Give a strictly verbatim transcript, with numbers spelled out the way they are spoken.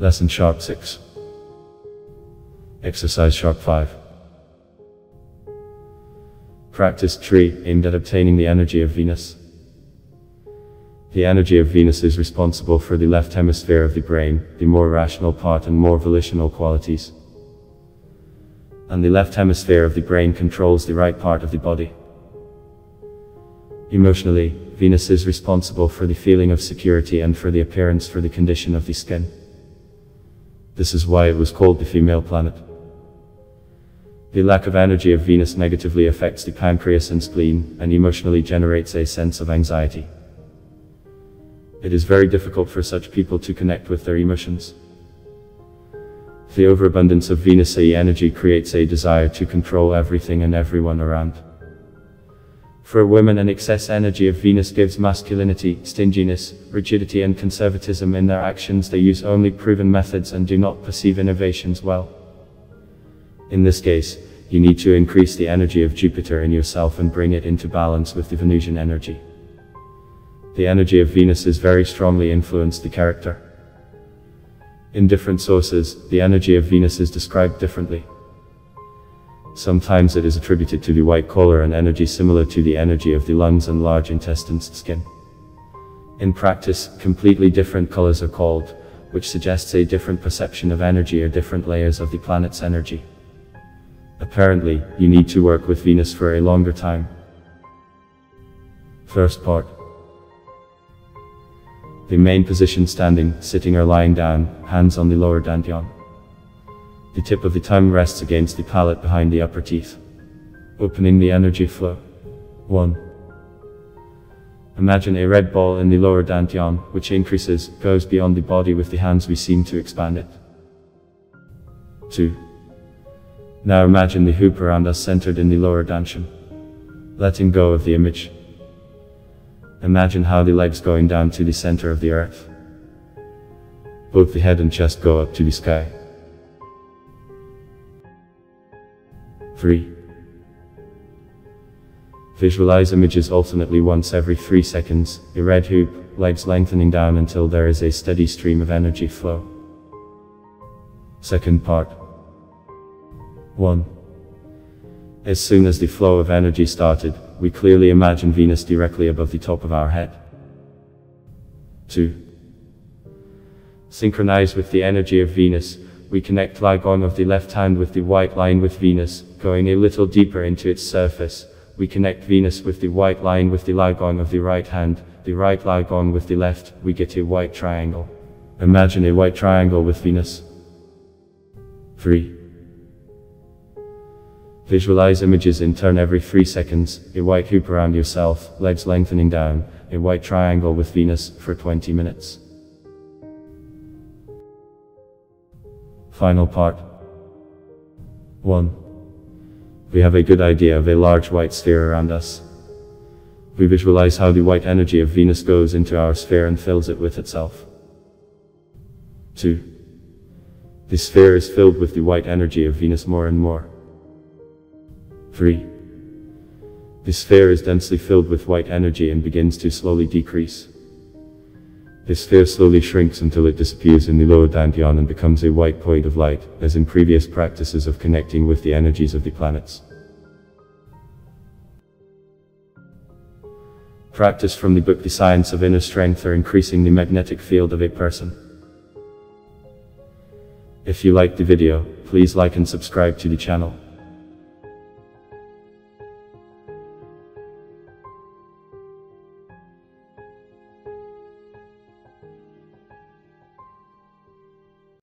Lesson Shock six. Exercise Shock five. Practice Tree, aimed at obtaining the energy of Venus. The energy of Venus is responsible for the left hemisphere of the brain, the more rational part and more volitional qualities. And the left hemisphere of the brain controls the right part of the body. Emotionally, Venus is responsible for the feeling of security and for the appearance for the condition of the skin. This is why it was called the female planet. The lack of energy of Venus negatively affects the pancreas and spleen, and emotionally generates a sense of anxiety. It is very difficult for such people to connect with their emotions. The overabundance of Venus energy creates a desire to control everything and everyone around. For women, an excess energy of Venus gives masculinity, stinginess, rigidity and conservatism in their actions. They use only proven methods and do not perceive innovations well. In this case, you need to increase the energy of Jupiter in yourself and bring it into balance with the Venusian energy. The energy of Venus is very strongly influenced the character. In different sources, the energy of Venus is described differently. Sometimes it is attributed to the white collar, an energy similar to the energy of the lungs and large intestines skin. In practice, completely different colors are called, which suggests a different perception of energy or different layers of the planet's energy. Apparently, you need to work with Venus for a longer time. First part. The main position: standing, sitting or lying down, hands on the lower Dan-Tian. The tip of the tongue rests against the palate behind the upper teeth, opening the energy flow. one. Imagine a red ball in the lower Dan-Tian, which increases, goes beyond the body. With the hands we seem to expand it. two. Now imagine the hoop around us centered in the lower Dan-Tian. Letting go of the image. Imagine how the legs going down to the center of the earth. Both the head and chest go up to the sky. three. Visualize images alternately once every three seconds, a red hoop, legs lengthening down until there is a steady stream of energy flow. Second part. one. As soon as the flow of energy started, we clearly imagine Venus directly above the top of our head. two. Synchronize with the energy of Venus. We connect ligong of the left hand with the white line with Venus, going a little deeper into its surface. We connect Venus with the white line with the ligong of the right hand, the right ligong with the left. We get a white triangle. Imagine a white triangle with Venus. three. Visualize images in turn every three seconds, a white hoop around yourself, legs lengthening down, a white triangle with Venus, for twenty minutes. Final part. one. We have a good idea of a large white sphere around us. We visualize how the white energy of Venus goes into our sphere and fills it with itself. two. The sphere is filled with the white energy of Venus more and more. three. The sphere is densely filled with white energy and begins to slowly decrease. The sphere slowly shrinks until it disappears in the lower Dan-Tian and becomes a white point of light, as in previous practices of connecting with the energies of the planets. Practice from the book The Science of Inner Strength, or Increasing the Magnetic Field of a Person. If you liked the video, please like and subscribe to the channel.